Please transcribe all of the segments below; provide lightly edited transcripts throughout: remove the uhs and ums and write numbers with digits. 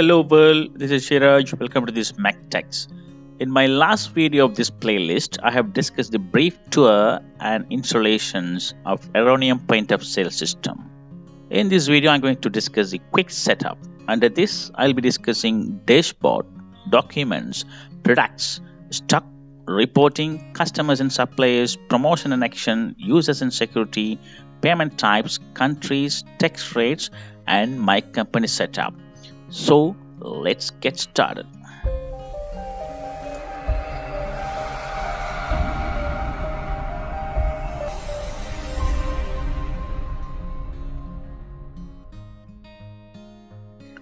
Hello world, this is Shiraj. Welcome to this MacTechs. In my last video of this playlist, I have discussed the brief tour and installations of Aronium point of sale system. In this video, I'm going to discuss the quick setup. Under this, I'll be discussing dashboard, documents, products, stock, reporting, customers and suppliers, promotion and action, users and security, payment types, countries, tax rates, and my company setup. So let's get started.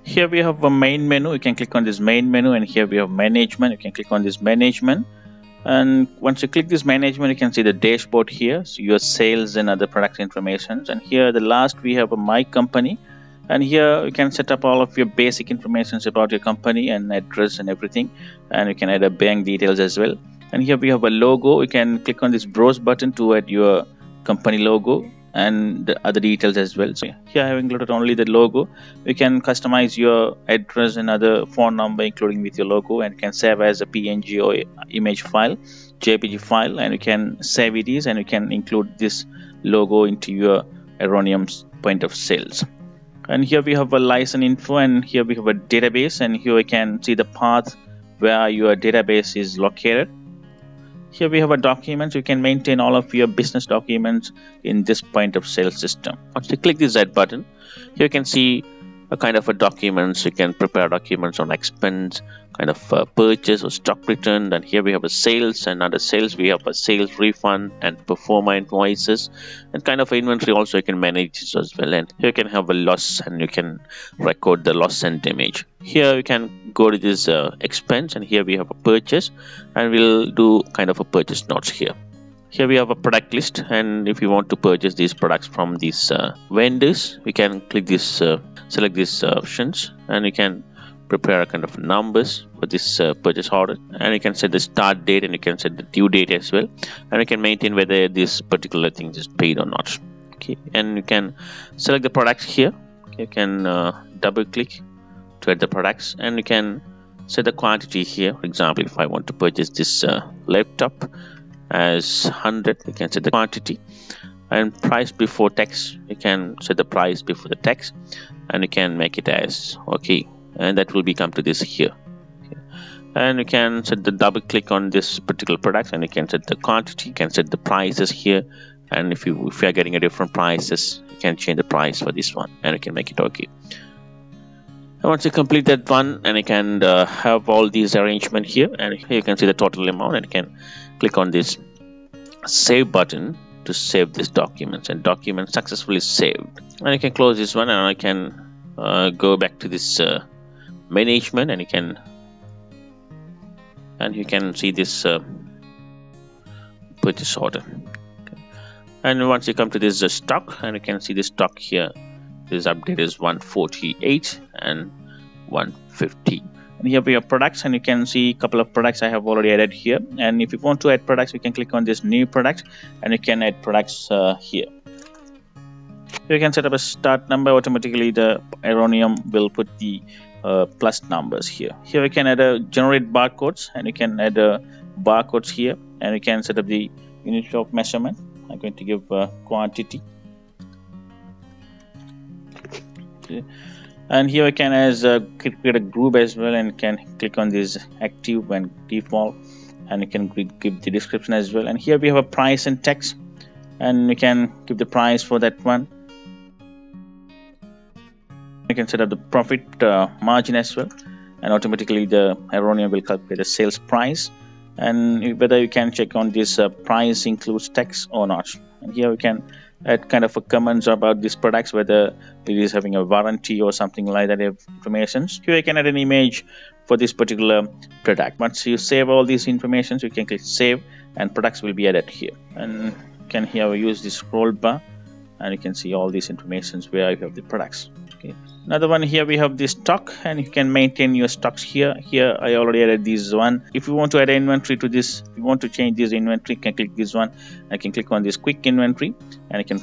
Here we have a main menu. You can click on this main menu, and here we have management. You can click on this management, and once you click this management, you can see the dashboard here. So your sales and other product information, and here the last we have a my company. And here you can set up all of your basic information about your company and address and everything, and you can add a bank details as well. And here we have a logo. You can click on this browse button to add your company logo and the other details as well. So here I have included only the logo. You can customize your address and other phone number including with your logo, and you can save as a PNG or image file, JPG file, and you can save it as, and you can include this logo into your Aronium's point of sales. And here we have a license info, and here we have a database, and here we can see the path where your database is located. Here we have a document. You can maintain all of your business documents in this point of sale system. Once you click the Z button, here you can see a kind of a documents. You can prepare documents on expense, kind of purchase or stock return. And here we have a sales, and under sales we have a sales refund and performer invoices, and kind of inventory also you can manage this as well. And here you can have a loss, and you can record the loss and damage. Here you can go to this expense, and here we have a purchase, and we'll do kind of a purchase notes here. Here we have a product list, and if you want to purchase these products from these vendors, we can click this, select these options, and you can prepare a kind of numbers for this purchase order, and you can set the start date, and you can set the due date as well, and you can maintain whether this particular thing is paid or not. Okay, and you can select the products here. You can double click to add the products, and you can set the quantity here. For example, if I want to purchase this laptop as 100, you can set the quantity, and price before tax, you can set the price before the tax, and you can make it as okay, and that will become to this here. Okay. And you can set the double click on this particular product, and you can set the quantity, you can set the prices here, and if you are getting a different prices, you can change the price for this one, and you can make it okay. And once you complete that one, and you can have all these arrangement here, and here you can see the total amount, and you can click on this save button to save this documents, and document successfully saved. And you can close this one, and I can go back to this management, and you can see this purchase order. Okay. And once you come to this stock, and you can see this stock here. This update is 148 and 150. And here we have products, and you can see a couple of products I have already added here. And if you want to add products, you can click on this new product, and you can add products here. You can set up a start number. Automatically the Aronium will put the plus numbers here. Here you can add a generate barcodes, and you can add a barcodes here, and you can set up the unit of measurement. I'm going to give quantity. Okay. And here I can as create a group as well, and can click on this active and default, and you can give the description as well. And here we have a price and tax, and you can give the price for that one. You can set up the profit margin as well, and automatically the Aronium will calculate the sales price, and whether you can check on this price includes tax or not. And here we can add kind of a comments about these products, whether it is having a warranty or something like that information. Here you can add an image for this particular product. Once you save all these informations, you can click save, and products will be added here. And you can here use this scroll bar, and you can see all these informations where you have the products. Okay. Another one, here we have this stock, and you can maintain your stocks here. Here I already added this one. If you want to add inventory to this, if you want to change this inventory, you can click this one. I can click on this quick inventory, and I can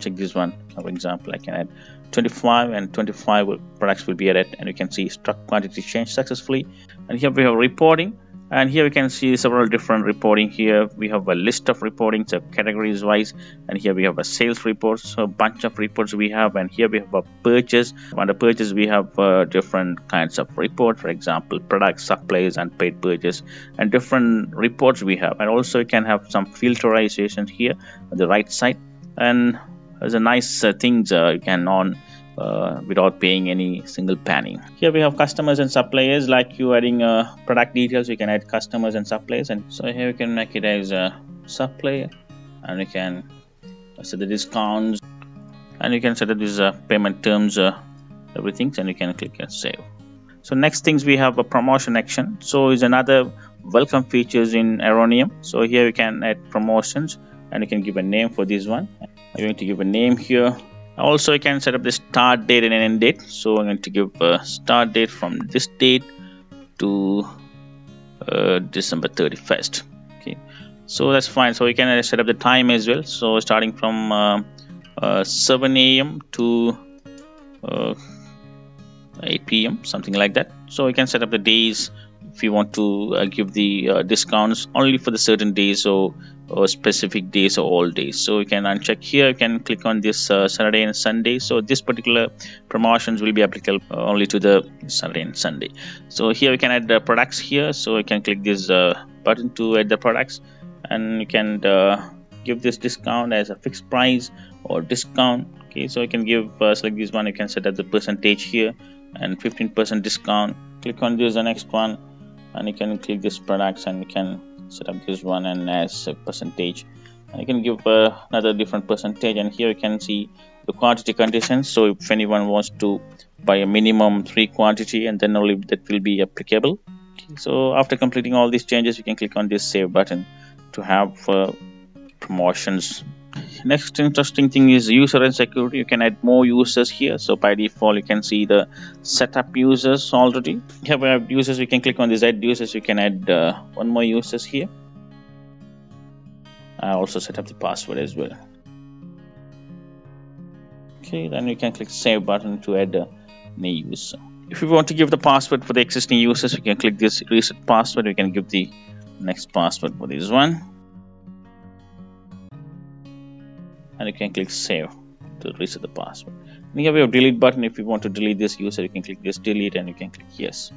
check this one. For example, I can add 25 and 25 products will be added, and you can see struct quantity changed successfully. And here we have reporting, and here we can see several different reporting. Here we have a list of reporting, so categories wise, and here we have a sales report, so a bunch of reports we have. And here we have a purchase. Under purchase we have different kinds of report, for example products, supplies, and paid purchase, and different reports we have. And also you can have some filterizations here on the right side, and there's a nice things you can on without paying any single penny. Here we have customers and suppliers. Like you adding product details, you can add customers and suppliers. And so here you can make it as a supplier, and you can set the discounts, and you can set up these payment terms, everything, and you can click and save. So next things we have a promotion action. So is another welcome features in Aronium. So here you can add promotions, and you can give a name for this one. I'm going to give a name here. Also you can set up the start date and end date. So I'm going to give a start date from this date to December 31st. Okay, so that's fine. So you can set up the time as well, so starting from 7 AM to 8 PM, something like that. So you can set up the days if you want to give the discounts only for the certain days or specific days or all days. So you can uncheck here, you can click on this Saturday and Sunday. So this particular promotions will be applicable only to the Saturday and Sunday. So here we can add the products here, so you can click this button to add the products, and you can give this discount as a fixed price or discount. Okay, so you can give select this one, you can set up the percentage here and 15% discount. Click on this, the next one, and you can click this products, and you can set up this one and as a percentage, and you can give another different percentage. And here you can see the quantity conditions, so if anyone wants to buy a minimum 3 quantity, and then only that will be applicable. Okay, so after completing all these changes, you can click on this save button to have promotions. Next interesting thing is user and security. You can add more users here. So by default you can see the setup users already. Here we have users, we can click on this add users, you can add one more users here. I also set up the password as well. Okay, then you can click save button to add a new user. If you want to give the password for the existing users, you can click this reset password, you can give the next password for this one, and you can click save to reset the password. And here we have delete button. If you want to delete this user, you can click this delete, and you can click yes.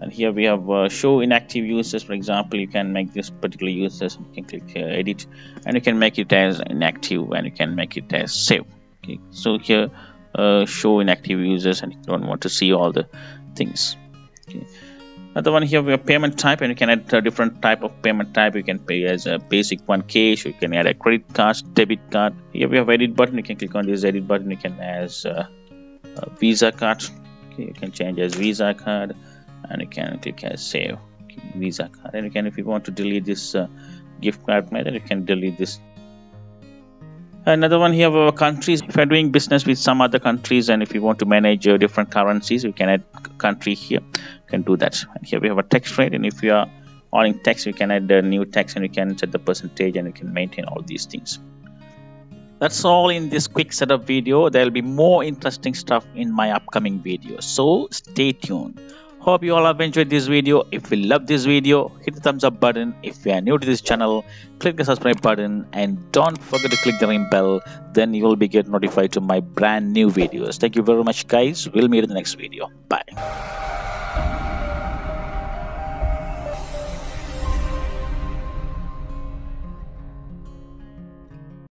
And here we have show inactive users. For example, you can make this particular users, you can click edit, and you can make it as inactive, and you can make it as save. Okay, so here show inactive users, and you don't want to see all the things. Okay. Another one, here we have payment type, and you can add a different type of payment type. You can pay as a basic one cash, you can add a credit card, debit card. Here we have edit button, you can click on this edit button, you can as a Visa card. Okay, you can change as Visa card, and you can click as save. Okay, Visa card. And you can, if you want to delete this gift card method, you can delete this. Another one, here we have countries. If you are doing business with some other countries, and if you want to manage your different currencies, you can add country here, can do that. And here we have a tax rate, and if you are adding tax, you can add a new tax, and you can set the percentage, and you can maintain all these things. That's all in this quick setup video. There will be more interesting stuff in my upcoming video, so stay tuned. Hope you all have enjoyed this video. If you love this video, hit the thumbs up button. If you are new to this channel, click the subscribe button, and don't forget to click the ring bell, then you will be get notified to my brand new videos. Thank you very much guys, we'll meet in the next video. Bye.